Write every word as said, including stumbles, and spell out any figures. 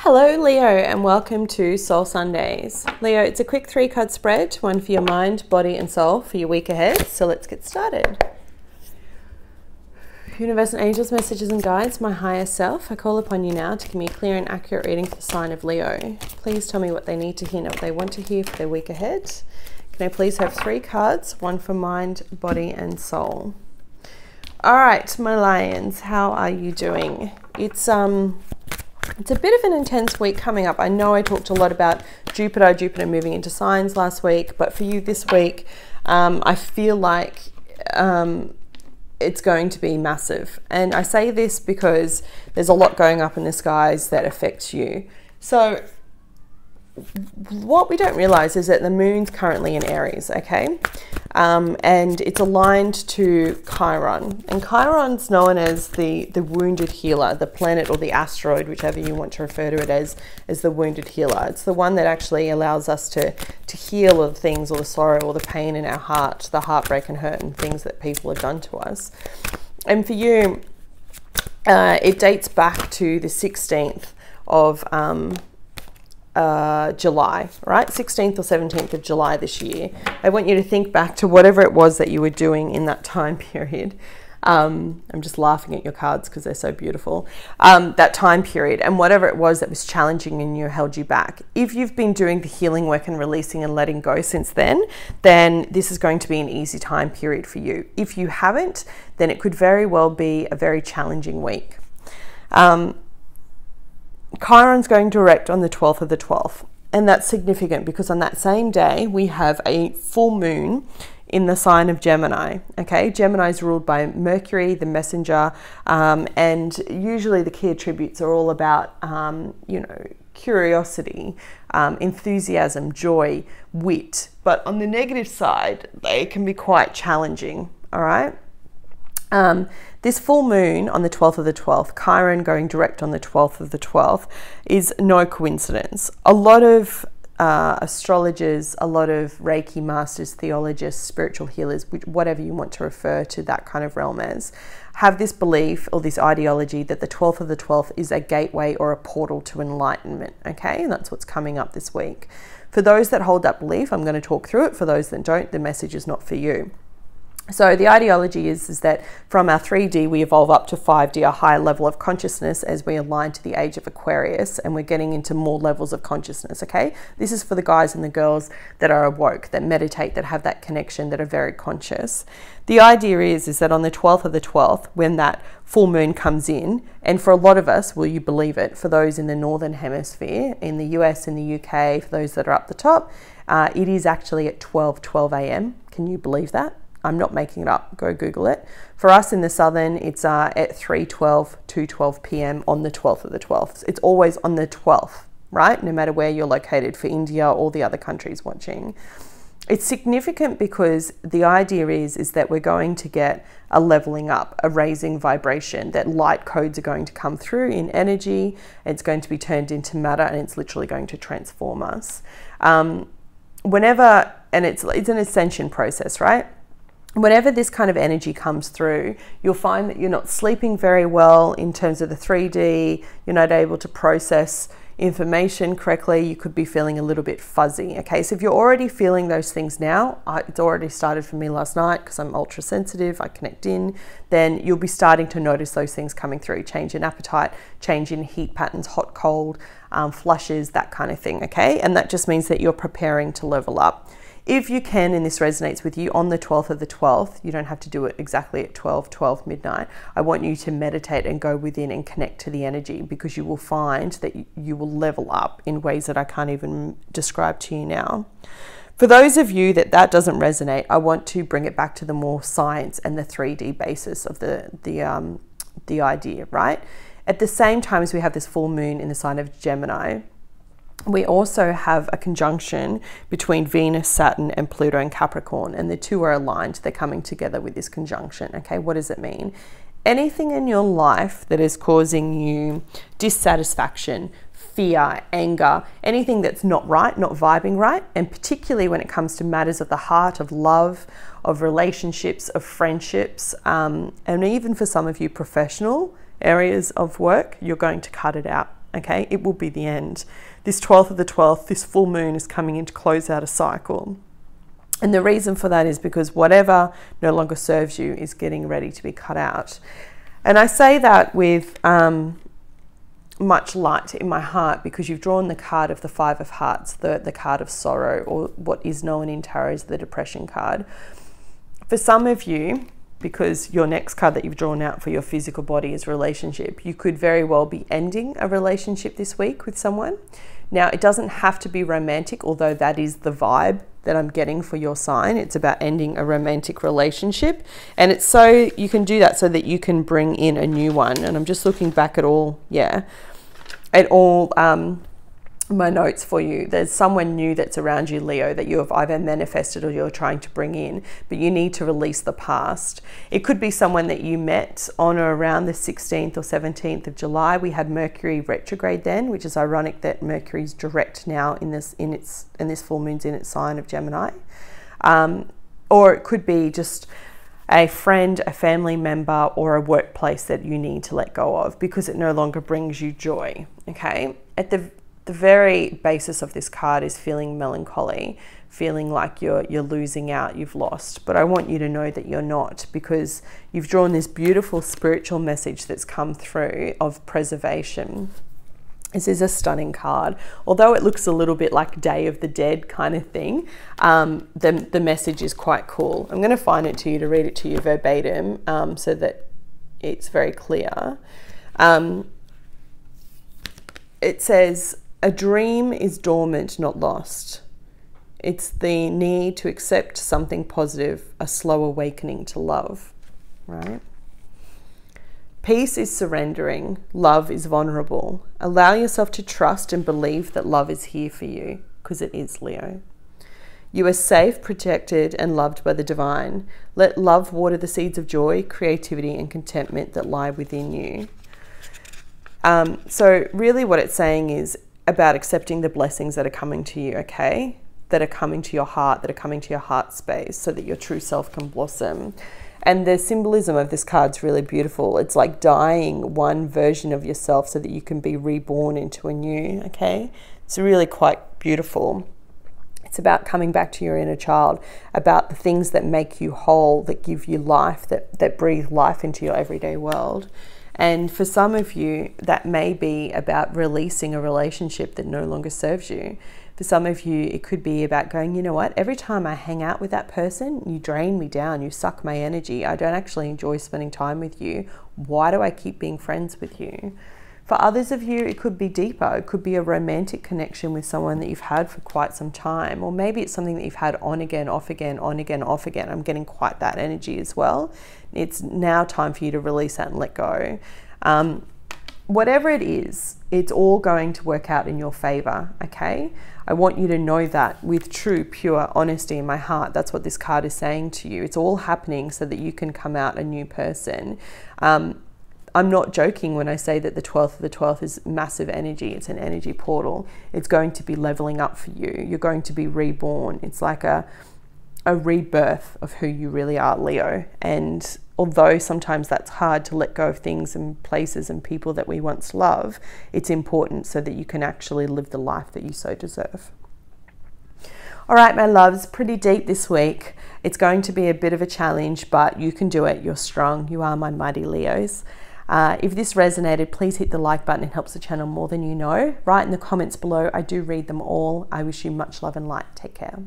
Hello Leo, and welcome to Soul Sundays. Leo, it's a quick three card spread, one for your mind, body and soul for your week ahead. So let's get started. Universe and angels, messages and guides, my higher self, I call upon you now to give me a clear and accurate reading for the sign of Leo. Please tell me what they need to hear and what they want to hear for their week ahead. Can I please have three cards, one for mind, body and soul. All right, my lions, how are you doing? It's um. It's a bit of an intense week coming up. I know I talked a lot about Jupiter, Jupiter moving into signs last week, but for you this week, um, I feel like um, it's going to be massive. And I say this because there's a lot going up in the skies that affects you. So what we don't realize is that the moon's currently in Aries, okay? Um, and it's aligned to Chiron, and Chiron's known as the the wounded healer, the planet or the asteroid, whichever you want to refer to it as, is the wounded healer. It's the one that actually allows us to to heal all the things, or the sorrow or the pain in our heart, the heartbreak and hurt and things that people have done to us. And for you, uh, it dates back to the sixteenth of um, Uh, July, right? sixteenth or seventeenth of July this year. I want you to think back to whatever it was that you were doing in that time period. Um, I'm just laughing at your cards because they're so beautiful. Um, that time period, and whatever it was that was challenging and you held you back. If you've been doing the healing work and releasing and letting go since then, then this is going to be an easy time period for you. If you haven't, then it could very well be a very challenging week. Um, Chiron's going direct on the twelfth of the twelfth, and that's significant because on that same day we have a full moon in the sign of Gemini. Okay, Gemini is ruled by Mercury, the messenger, um, and usually the key attributes are all about um, you know, curiosity, um, enthusiasm, joy, wit. But on the negative side, they can be quite challenging. All right. Um, this full moon on the twelfth of the twelfth, Chiron going direct on the twelfth of the twelfth, is no coincidence. A lot of uh, astrologers, a lot of Reiki masters, theologists, spiritual healers, whatever you want to refer to that kind of realm as, have this belief or this ideology that the twelfth of the twelfth is a gateway or a portal to enlightenment. Okay, and that's what's coming up this week. For those that hold that belief, I'm going to talk through it. For those that don't, the message is not for you. So the ideology is, is that from our three D, we evolve up to five D, a higher level of consciousness, as we align to the age of Aquarius, and we're getting into more levels of consciousness, okay? This is for the guys and the girls that are awoke, that meditate, that have that connection, that are very conscious. The idea is, is that on the twelfth of the twelfth, when that full moon comes in, and for a lot of us, will you believe it, for those in the Northern Hemisphere, in the U S, in the U K, for those that are up the top, uh, it is actually at twelve twelve a m Can you believe that? I'm not making it up, go Google it. For us in the Southern, it's uh, at three twelve, two twelve p m on the twelfth of the twelfth. It's always on the twelfth, right? No matter where you're located, for India or the other countries watching. It's significant because the idea is, is that we're going to get a leveling up, a raising vibration, that light codes are going to come through in energy. It's going to be turned into matter, and it's literally going to transform us. Um, whenever, and it's, it's an ascension process, right? Whenever this kind of energy comes through, you'll find that you're not sleeping very well in terms of the three D, you're not able to process information correctly, you could be feeling a little bit fuzzy, okay? So if you're already feeling those things now, it's already started for me last night because I'm ultra sensitive, I connect in, then you'll be starting to notice those things coming through, change in appetite, change in heat patterns, hot, cold, um, flushes, that kind of thing, okay? And that just means that you're preparing to level up. If you can, and this resonates with you, on the twelfth of the twelfth, you don't have to do it exactly at twelve twelve midnight. I want you to meditate and go within and connect to the energy, because you will find that you will level up in ways that I can't even describe to you now. For those of you that that doesn't resonate, I want to bring it back to the more science and the three D basis of the, the, um, the idea, right? At the same time as we have this full moon in the sign of Gemini, we also have a conjunction between Venus, Saturn, and Pluto in Capricorn, and the two are aligned. They're coming together with this conjunction. Okay, what does it mean? Anything in your life that is causing you dissatisfaction, fear, anger, anything that's not right, not vibing right, and particularly when it comes to matters of the heart, of love, of relationships, of friendships, um, and even for some of you, professional areas of work, you're going to cut it out. okay? It will be the end. This twelfth of the twelfth, this full moon is coming in to close out a cycle. And the reason for that is because whatever no longer serves you is getting ready to be cut out. And I say that with um, much light in my heart, because you've drawn the card of the Five of Hearts, the, the card of sorrow, or what is known in tarot as the depression card. For some of you, because your next card that you've drawn out for your physical body is relationship, you could very well be ending a relationship this week with someone. Now, it doesn't have to be romantic, although that is the vibe that I'm getting for your sign. It's about ending a romantic relationship. And it's so you can do that so that you can bring in a new one. And I'm just looking back at all, yeah, at all um, my notes for you. There's someone new that's around you, Leo, that you have either manifested or you're trying to bring in, but you need to release the past. It could be someone that you met on or around the sixteenth or seventeenth of July. We had Mercury retrograde then, which is ironic that Mercury's direct now in this in its and this full moon's in its sign of Gemini. Um, or it could be just a friend, a family member, or a workplace that you need to let go of because it no longer brings you joy. Okay, at the The very basis of this card is feeling melancholy, feeling like you're you're losing out, you've lost. But I want you to know that you're not, because you've drawn this beautiful spiritual message that's come through of preservation. This is a stunning card. Although it looks a little bit like Day of the Dead kind of thing, um, the, the message is quite cool. I'm going to find it to you to read it to you verbatim um, so that it's very clear. Um, it says, "A dream is dormant, not lost. It's the need to accept something positive, a slow awakening to love," right? "Peace is surrendering. Love is vulnerable. Allow yourself to trust and believe that love is here for you," because it is, Leo. "You are safe, protected, and loved by the divine. Let love water the seeds of joy, creativity, and contentment that lie within you." Um, so really what it's saying is about accepting the blessings that are coming to you, okay? That are coming to your heart, that are coming to your heart space, so that your true self can blossom. And the symbolism of this card's really beautiful. It's like dying one version of yourself so that you can be reborn into a new, okay? It's really quite beautiful. It's about coming back to your inner child, about the things that make you whole, that give you life, that, that breathe life into your everyday world. And for some of you, that may be about releasing a relationship that no longer serves you. For some of you, it could be about going, you know what, every time I hang out with that person, you drain me down, you suck my energy. I don't actually enjoy spending time with you. Why do I keep being friends with you? For others of you, it could be deeper. It could be a romantic connection with someone that you've had for quite some time, or maybe it's something that you've had on again, off again, on again, off again. I'm getting quite that energy as well. It's now time for you to release that and let go. Um, whatever it is, it's all going to work out in your favor, okay? I want you to know that with true, pure honesty in my heart. That's what this card is saying to you. It's all happening so that you can come out a new person. Um, I'm not joking when I say that the twelfth of the twelfth is massive energy. It's an energy portal. It's going to be leveling up for you. You're going to be reborn. It's like a, a rebirth of who you really are, Leo. And although sometimes that's hard to let go of things and places and people that we once loved, it's important so that you can actually live the life that you so deserve. All right, my loves, pretty deep this week. It's going to be a bit of a challenge, but you can do it. You're strong. You are my mighty Leos. Uh, if this resonated, please hit the like button. It helps the channel more than you know. Write in the comments below. I do read them all. I wish you much love and light. Take care.